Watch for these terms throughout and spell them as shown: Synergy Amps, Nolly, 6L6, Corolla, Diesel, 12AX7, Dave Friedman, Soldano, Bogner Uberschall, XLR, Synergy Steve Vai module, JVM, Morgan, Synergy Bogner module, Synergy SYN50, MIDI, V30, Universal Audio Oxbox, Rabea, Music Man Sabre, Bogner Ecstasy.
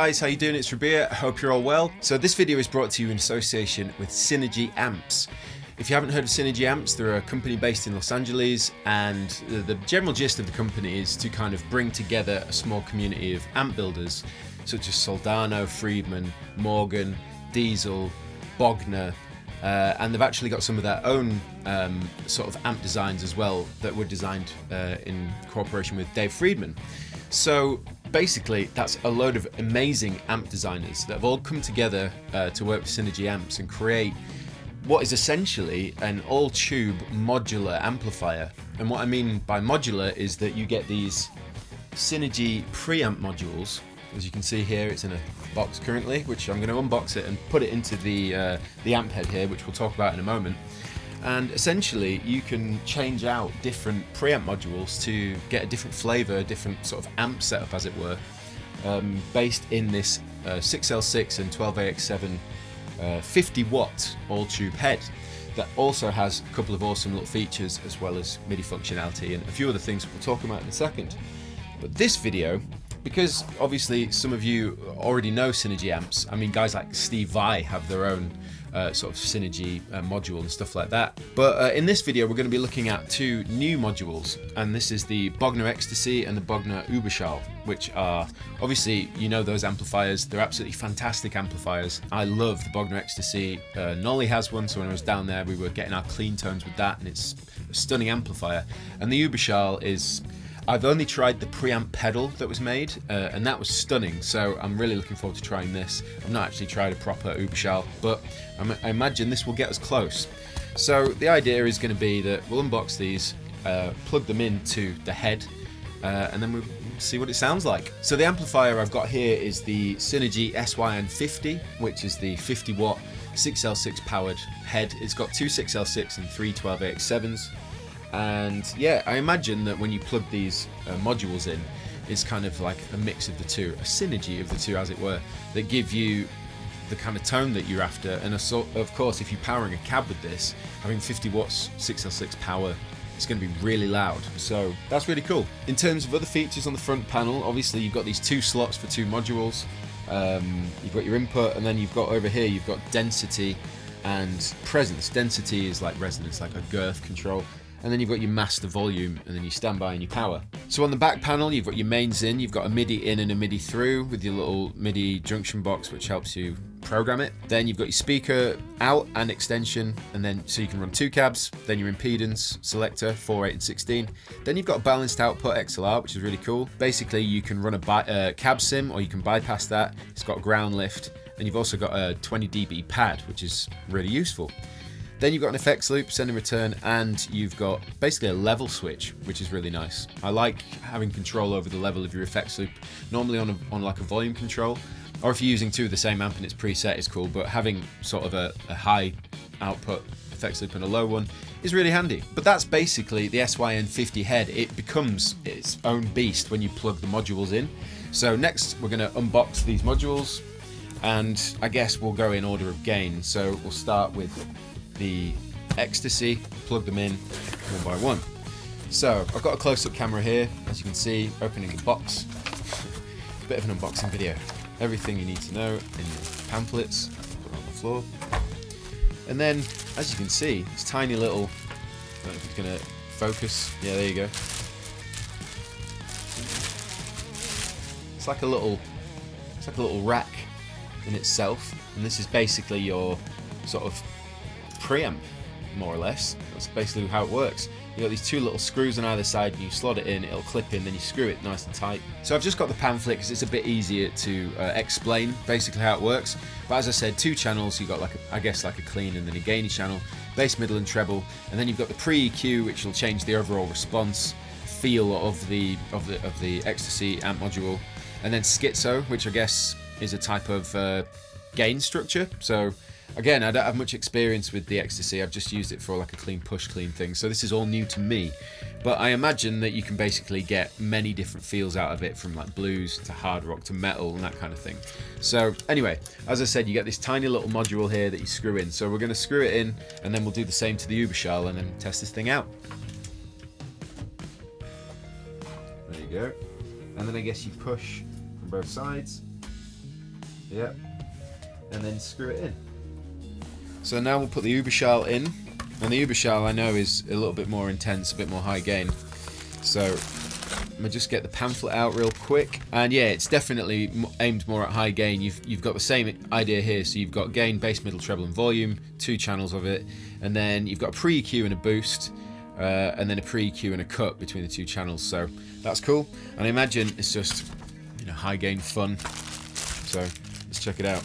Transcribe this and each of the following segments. guys, how you doing? It's Rabea, I hope you're all well. So this video is brought to you in association with Synergy Amps. If you haven't heard of Synergy Amps, they're a company based in Los Angeles, and the general gist of the company is to kind of bring together a small community of amp builders such as Soldano, Friedman, Morgan, Diesel, Bogner, and they've actually got some of their own sort of amp designs as well that were designed in cooperation with Dave Friedman. So basically that's a load of amazing amp designers that have all come together to work with Synergy Amps and create what is essentially an all-tube modular amplifier. And what I mean by modular is that you get these Synergy preamp modules. As you can see here, it's in a box currently, which I'm going to unbox it and put it into the amp head here, which we'll talk about in a moment. And essentially, you can change out different preamp modules to get a different flavour, a different sort of amp setup, as it were, based in this 6L6 and 12AX7 50-watt all-tube head that also has a couple of awesome little features as well as MIDI functionality and a few other things we'll talk about in a second. But this video, because obviously some of you already know Synergy Amps, I mean guys like Steve Vai have their own sort of Synergy module and stuff like that. But in this video we're going to be looking at two new modules, and this is the Bogner Ecstasy and the Bogner Uberschall, which are, obviously you know those amplifiers, they're absolutely fantastic amplifiers. I love the Bogner Ecstasy, Nolly has one, so when I was down there we were getting our clean tones with that, and it's a stunning amplifier. And the Uberschall is, I've only tried the preamp pedal that was made, and that was stunning, so I'm really looking forward to trying this. I've not actually tried a proper Uberschall, but I imagine this will get us close. So the idea is going to be that we'll unbox these, plug them into the head, and then we'll see what it sounds like. So the amplifier I've got here is the Synergy SYN50, which is the 50-watt 6L6 powered head. It's got two 6L6 and three 12AX7s. And yeah, I imagine that when you plug these modules in, it's kind of like a mix of the two, a synergy of the two as it were, that give you the kind of tone that you're after. And of course, if you're powering a cab with this, having 50 watts 6L6 power, it's going to be really loud, so that's really cool. In terms of other features on the front panel, obviously you've got these two slots for two modules, you've got your input, and then you've got over here, you've got density and presence. Density is like resonance, like a girth control. And then you've got your master volume, and then your standby and your power. So on the back panel, you've got your mains in, you've got a MIDI in and a MIDI through with your little MIDI junction box, which helps you program it. Then you've got your speaker out and extension, and then so you can run two cabs, then your impedance selector, 4, 8 and 16. Then you've got a balanced output XLR, which is really cool. Basically, you can run a cab sim, or you can bypass that. It's got ground lift, and you've also got a 20 dB pad, which is really useful. Then you've got an effects loop, send and return, and you've got basically a level switch, which is really nice. I like having control over the level of your effects loop, normally on like a volume control, or if you're using two of the same amp and it's preset, it's cool, but having sort of a high output effects loop and a low one is really handy. But that's basically the SYN50 head. It becomes its own beast when you plug the modules in. So next we're going to unbox these modules, and I guess we'll go in order of gain. So we'll start with the Ecstasy, plug them in one by one. So I've got a close-up camera here, as you can see, opening the box. Bit of an unboxing video. Everything you need to know in the pamphlets, put on the floor. And then, as you can see, this tiny little, I don't know if it's gonna focus, yeah, there you go. It's like a little rack in itself, and this is basically your sort of preamp, more or less. That's basically how it works. You've got these two little screws on either side, and you slot it in, it'll clip in, then you screw it nice and tight. So I've just got the pamphlet because it's a bit easier to explain basically how it works. But as I said, two channels. You've got like a, I guess like a clean and then a gainy channel, bass, middle and treble, and then you've got the pre-EQ, which will change the overall response feel of the Ecstasy amp module, and then schizo, which I guess is a type of gain structure. So again, I don't have much experience with the Ecstasy, I've just used it for like a clean push clean thing, so this is all new to me. But I imagine that you can basically get many different feels out of it, from like blues to hard rock to metal and that kind of thing. So anyway, as I said, you get this tiny little module here that you screw in. So we're going to screw it in, and then we'll do the same to the Uberschall and then test this thing out. There you go. And then I guess you push from both sides, Yep. And then screw it in. So now we'll put the Uberschall in, and the Uberschall I know is a little bit more intense, a bit more high gain. So I'm gonna just get the pamphlet out real quick, and yeah, it's definitely aimed more at high gain. You've got the same idea here, so you've got gain, bass, middle, treble, and volume, two channels of it, and then you've got a pre-EQ and a boost, and then a pre-EQ and a cut between the two channels. So that's cool, and I imagine it's just, you know, high gain fun. So let's check it out.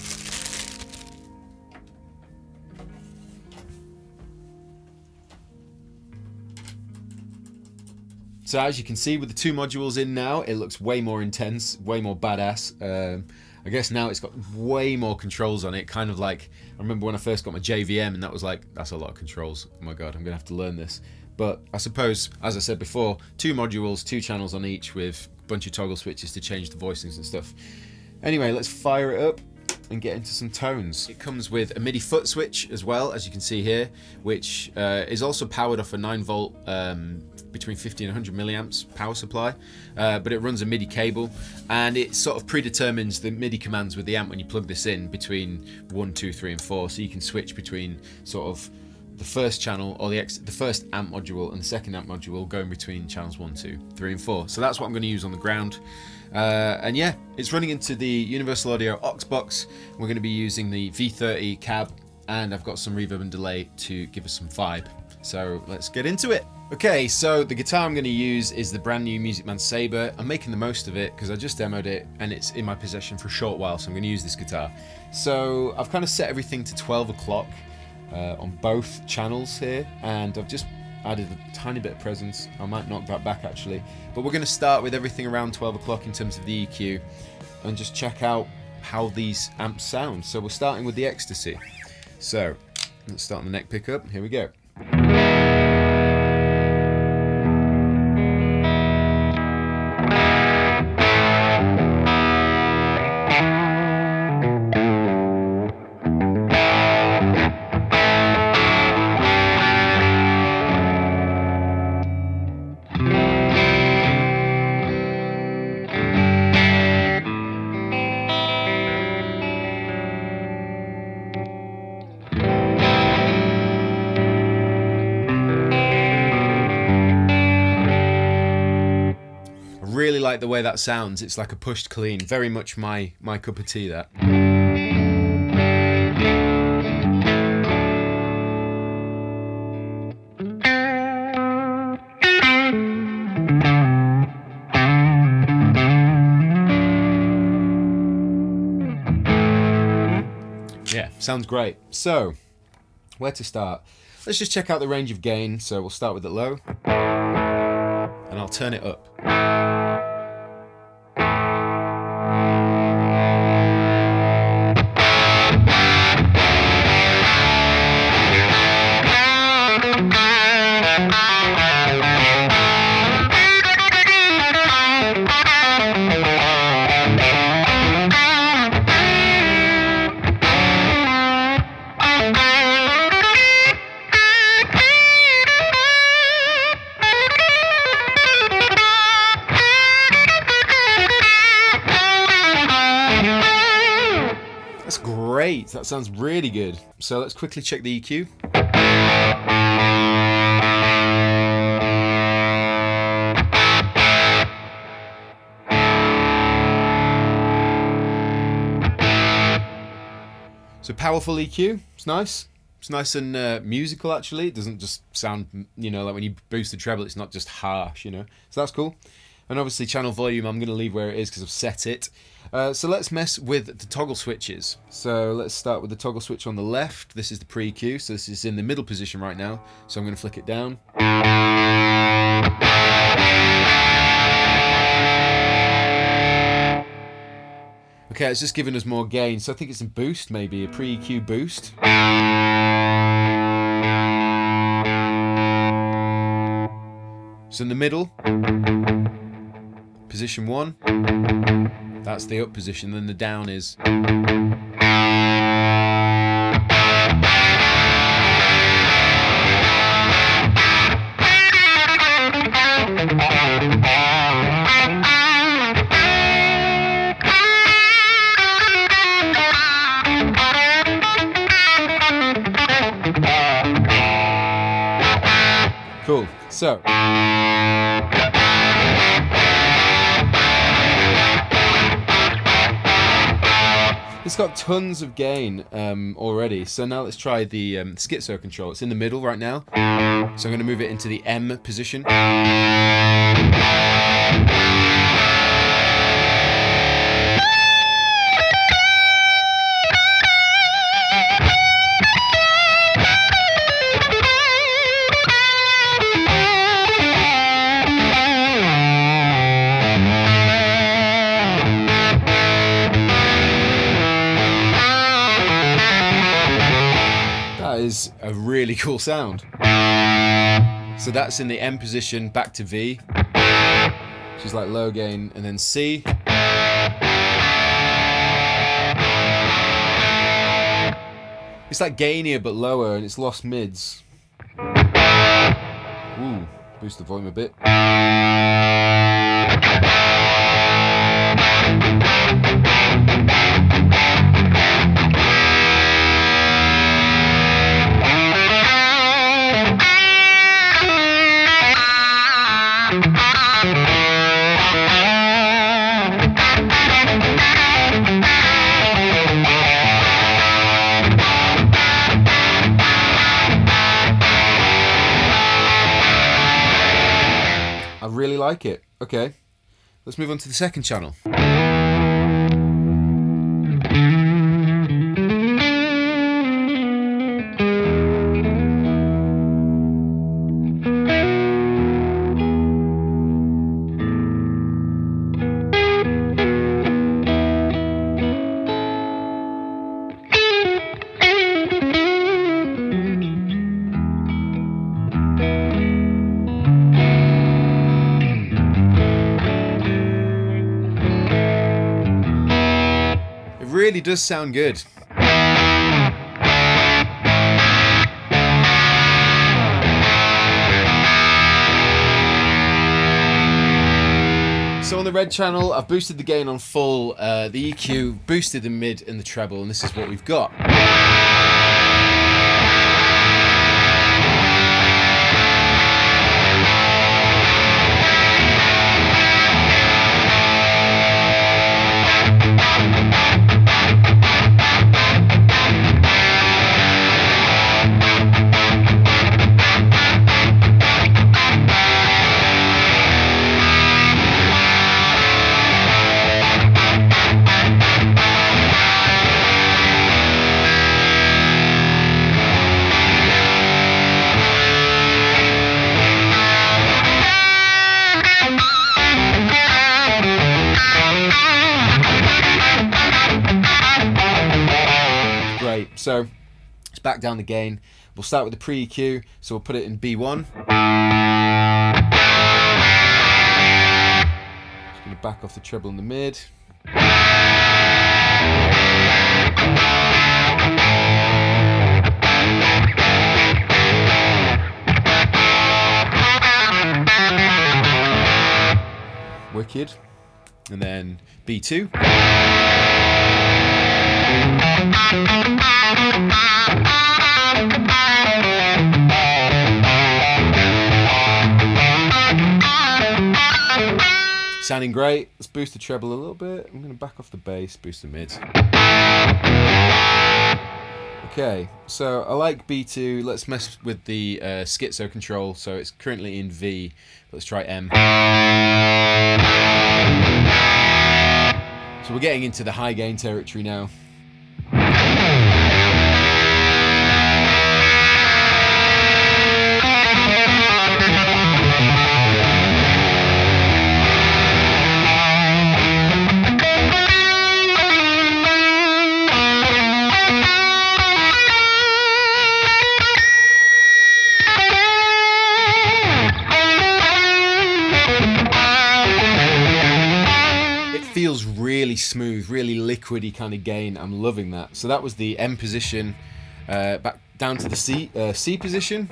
So as you can see, with the two modules in now, it looks way more intense, way more badass. I guess now it's got way more controls on it, kind of like, I remember when I first got my JVM and that was like, that's a lot of controls, oh my god, I'm gonna have to learn this. But I suppose, as I said before, two modules, two channels on each with a bunch of toggle switches to change the voicings and stuff. Anyway, let's fire it up and get into some tones. It comes with a MIDI foot switch as well, as you can see here, which is also powered off a 9-volt between 50 and 100 milliamps power supply, but it runs a MIDI cable, and it sort of predetermines the MIDI commands with the amp when you plug this in between 1, 2, 3, and 4, so you can switch between sort of the first channel, or the first amp module and the second amp module, going between channels 1, 2, 3, and 4. So that's what I'm going to use on the ground. And yeah, it's running into the Universal Audio Oxbox. We're going to be using the V30 cab, and I've got some reverb and delay to give us some vibe. So let's get into it. Okay, so the guitar I'm going to use is the brand new Music Man Sabre. I'm making the most of it because I just demoed it and it's in my possession for a short while, so I'm going to use this guitar. So I've kind of set everything to 12 o'clock. On both channels here, and I've just added a tiny bit of presence. I might knock that back actually, but we're going to start with everything around 12 o'clock in terms of the EQ and just check out how these amps sound. So we're starting with the Ecstasy. So let's start on the neck pickup. Here we go. Like the way that sounds, it's like a pushed clean, very much my cup of tea, that. Yeah, sounds great. So, where to start? Let's just check out the range of gain. So we'll start with it low, and I'll turn it up. Great, that sounds really good. So let's quickly check the EQ. So powerful EQ, it's nice. It's nice and musical actually. It doesn't just sound, you know, like when you boost the treble, it's not just harsh, you know. So that's cool. And obviously channel volume I'm going to leave where it is because I've set it. So let's mess with the toggle switches. So let's start with the toggle switch on the left. This is the pre-EQ, so this is in the middle position right now. So I'm going to flick it down. Okay, it's just giving us more gain. So I think it's a boost maybe, a pre-EQ boost. So in the middle. Position 1, that's the up position, then the down is. Cool. So. It's got tons of gain already, so now let's try the schizo control. It's in the middle right now, so I'm going to move it into the M position. A really cool sound. So that's in the M position, back to V, which is like low gain, and then C. It's like gainier but lower, and it's lost mids. Ooh, boost the volume a bit. Really like it. Okay, let's move on to the second channel. Really does sound good. So on the red channel, I've boosted the gain on full, the EQ, boosted the mid and the treble, and this is what we've got. So let's back down the gain. We'll start with the pre-EQ, so we'll put it in B1. Just going to back off the treble in the mid. Wicked. And then B2. Sounding great. Let's boost the treble a little bit. I'm going to back off the bass, boost the mids. Okay, so I like B2. Let's mess with the schizo control. So it's currently in V. Let's try M. So we're getting into the high gain territory now. Feels really smooth, really liquidy kind of gain. I'm loving that. So that was the M position, back down to the C position.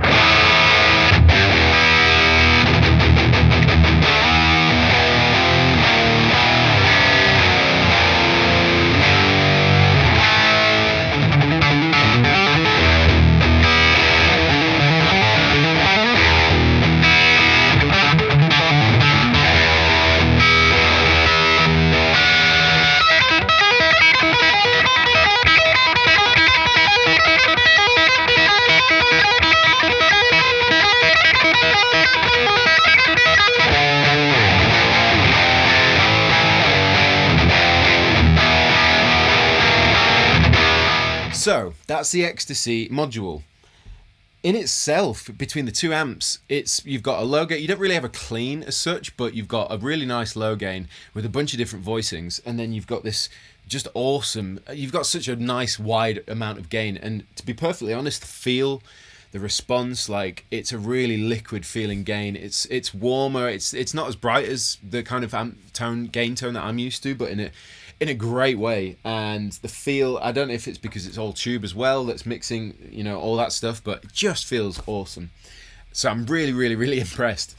that's the Ecstasy module. In itself, between the two amps, you've got a low gain. You don't really have a clean as such, but you've got a really nice low gain with a bunch of different voicings, and then you've got this just awesome, you've got such a nice wide amount of gain. And to be perfectly honest, feel the response, like it's a really liquid feeling gain. It's warmer, it's not as bright as the kind of amp tone, gain tone that I'm used to, but in a great way. And the feel, I don't know if it's because it's all tube as well that's mixing, you know, all that stuff, but it just feels awesome. So I'm really, really, really impressed.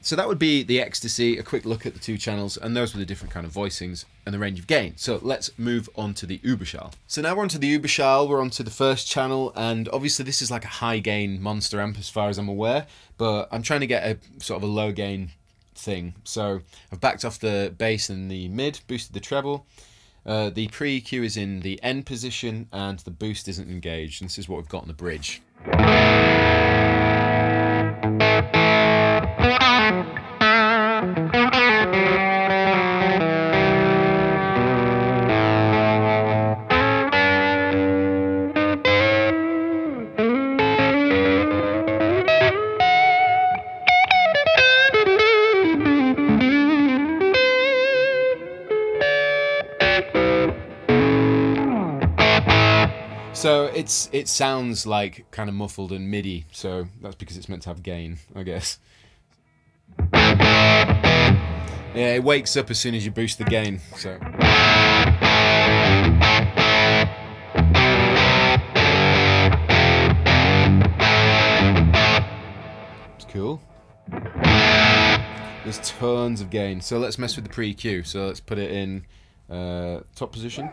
So that would be the Ecstasy, a quick look at the two channels, and those were the different kind of voicings and the range of gain. So let's move on to the Uberschall. So now we're onto the Uberschall, we're onto the first channel, and obviously this is like a high gain monster amp as far as I'm aware, but I'm trying to get a sort of a low gain thing. So I've backed off the bass and the mid, boosted the treble, the pre-EQ is in the end position and the boost isn't engaged, and this is what we've got on the bridge. So it sounds like kind of muffled and MIDI, so that's because it's meant to have gain, I guess. Yeah, it wakes up as soon as you boost the gain, so. It's cool. There's tons of gain, so let's mess with the pre-EQ. So let's put it in top position.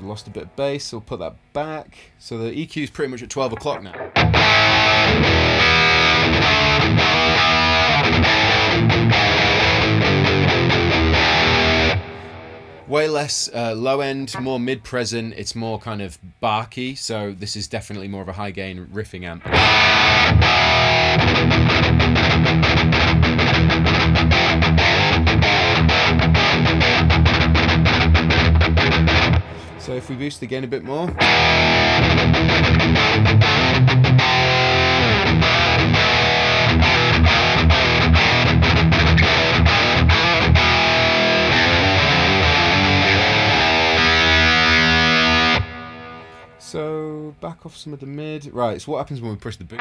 Lost a bit of bass, so we'll put that back. So the EQ is pretty much at 12 o'clock now. Way less low end, more mid present, it's more kind of barky, so this is definitely more of a high gain riffing amp. So if we boost the gain a bit more. So back off some of the mid. Right, so what happens when we push the boot?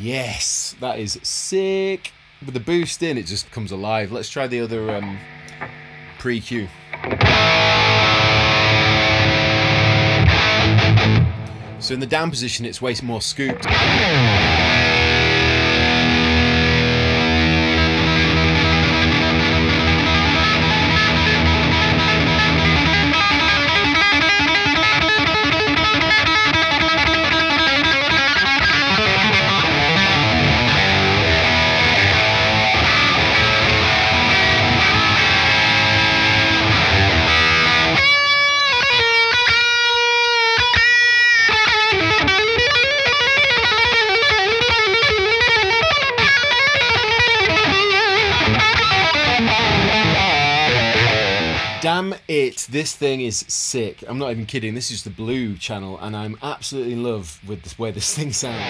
Yes, that is sick. With the boost in, it just comes alive. Let's try the other pre-EQ. So in the down position, it's way more scooped. Damn it, this thing is sick. I'm not even kidding, this is the blue channel and I'm absolutely in love with the way this thing sounds.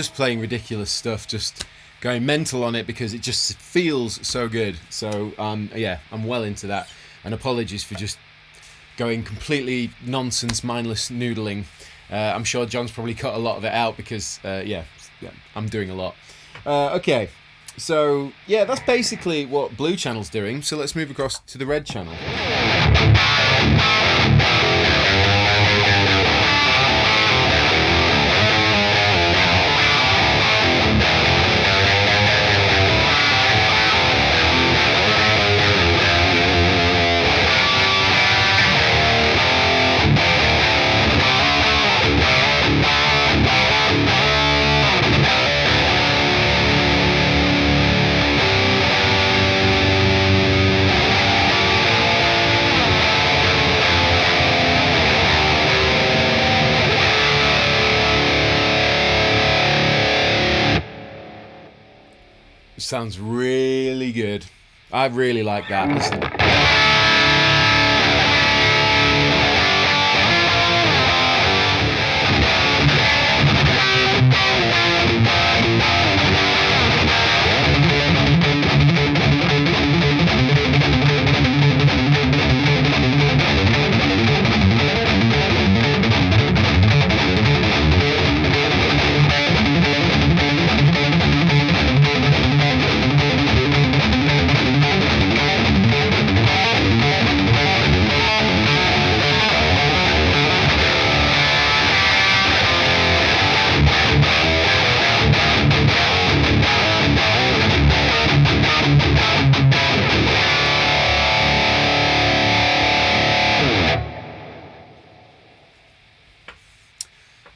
just playing ridiculous stuff, just going mental on it because it just feels so good. So yeah, I'm well into that, and apologies for just going completely nonsense, mindless noodling. I'm sure John's probably cut a lot of it out because yeah, I'm doing a lot. Okay, so yeah, that's basically what blue channel's doing, so let's move across to the red channel. Sounds really good. I really like that. Listen.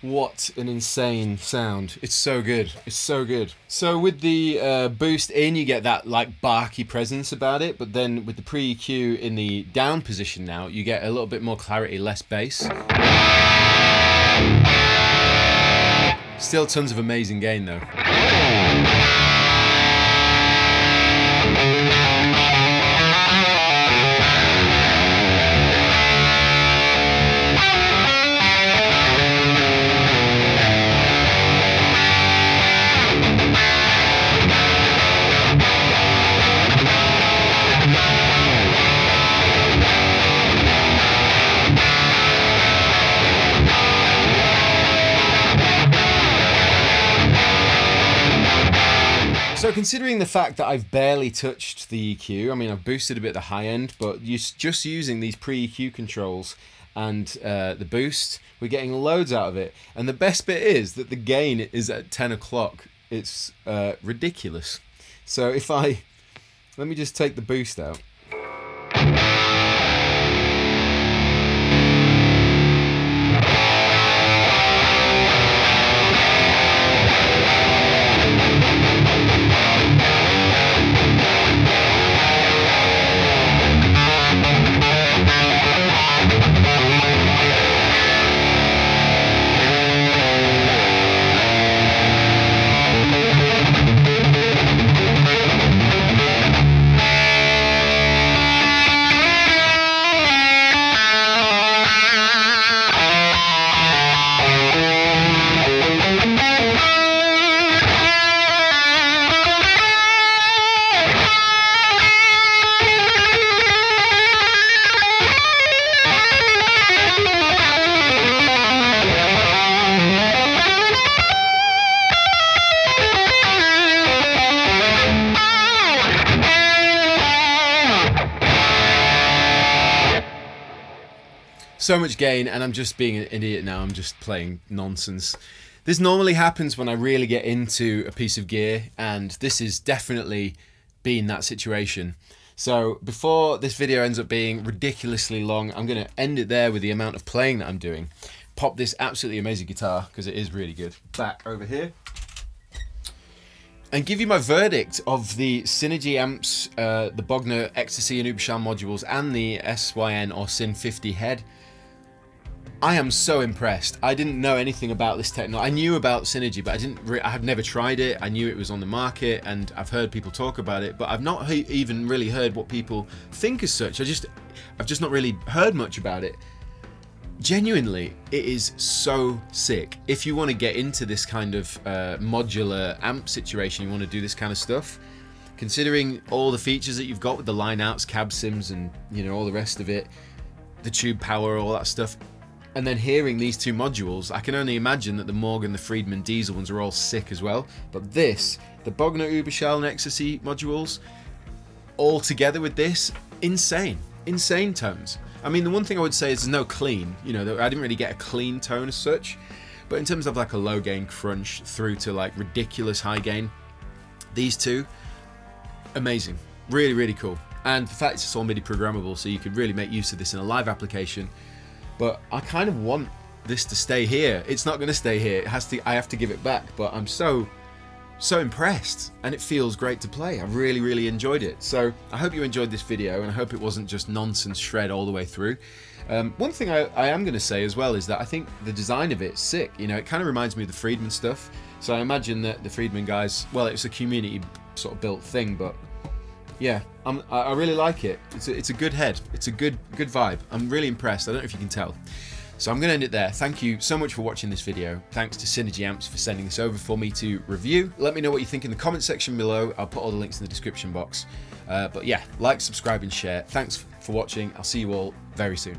What an insane sound. It's so good. It's so good. So with the boost in, you get that like barky presence about it, but then with the pre-EQ in the down position now, you get a little bit more clarity, less bass. Still tons of amazing gain though. So considering the fact that I've barely touched the EQ, I mean, I've boosted a bit the high end, but just using these pre-EQ controls and the boost, we're getting loads out of it. And the best bit is that the gain is at 10 o'clock. It's ridiculous. So if I, let me just take the boost out. So much gain, and I'm just being an idiot now. I'm just playing nonsense. This normally happens when I really get into a piece of gear, and this is definitely been that situation. So before this video ends up being ridiculously long, I'm going to end it there with the amount of playing that I'm doing. Pop this absolutely amazing guitar, because it is really good, back over here, and give you my verdict of the Synergy Amps, the Bogner Ecstasy and Uberschall modules, and the SYN or SYN50 head. I am so impressed. I didn't know anything about this technology. I knew about Synergy, but I have never tried it. I knew it was on the market, and I've heard people talk about it, but I've not even really heard what people think as such. I've just not really heard much about it. Genuinely, it is so sick. If you want to get into this kind of modular amp situation, you want to do this kind of stuff, considering all the features that you've got with the line outs, cab sims, and you know all the rest of it, the tube power, all that stuff, and then hearing these two modules, I can only imagine that the Morgan, the Friedman, Diesel ones are all sick as well. But this, the Bogner Uberschall and Ecstasy modules, all together with this, insane. Insane tones. I mean, the one thing I would say is there's no clean, you know, I didn't really get a clean tone as such, but in terms of like a low gain crunch through to like ridiculous high gain, these two, amazing. Really, really cool. And the fact it's all MIDI programmable, so you could really make use of this in a live application. But I kind of want this to stay here. It's not going to stay here. It has to, I have to give it back, but I'm so impressed, and it feels great to play. I really, really enjoyed it. So I hope you enjoyed this video, and I hope it wasn't just nonsense shred all the way through. One thing I am going to say as well is that I think the design of it's sick. You know, it kind of reminds me of the Friedman stuff. So I imagine that the Friedman guys, well, it's a community sort of built thing, but yeah, I really like it. It's a good head. It's a good vibe. I'm really impressed. I don't know if you can tell. So I'm going to end it there. Thank you so much for watching this video. Thanks to Synergy Amps for sending this over for me to review. Let me know what you think in the comment section below. I'll put all the links in the description box. But yeah, like, subscribe, and share. Thanks for watching. I'll see you all very soon.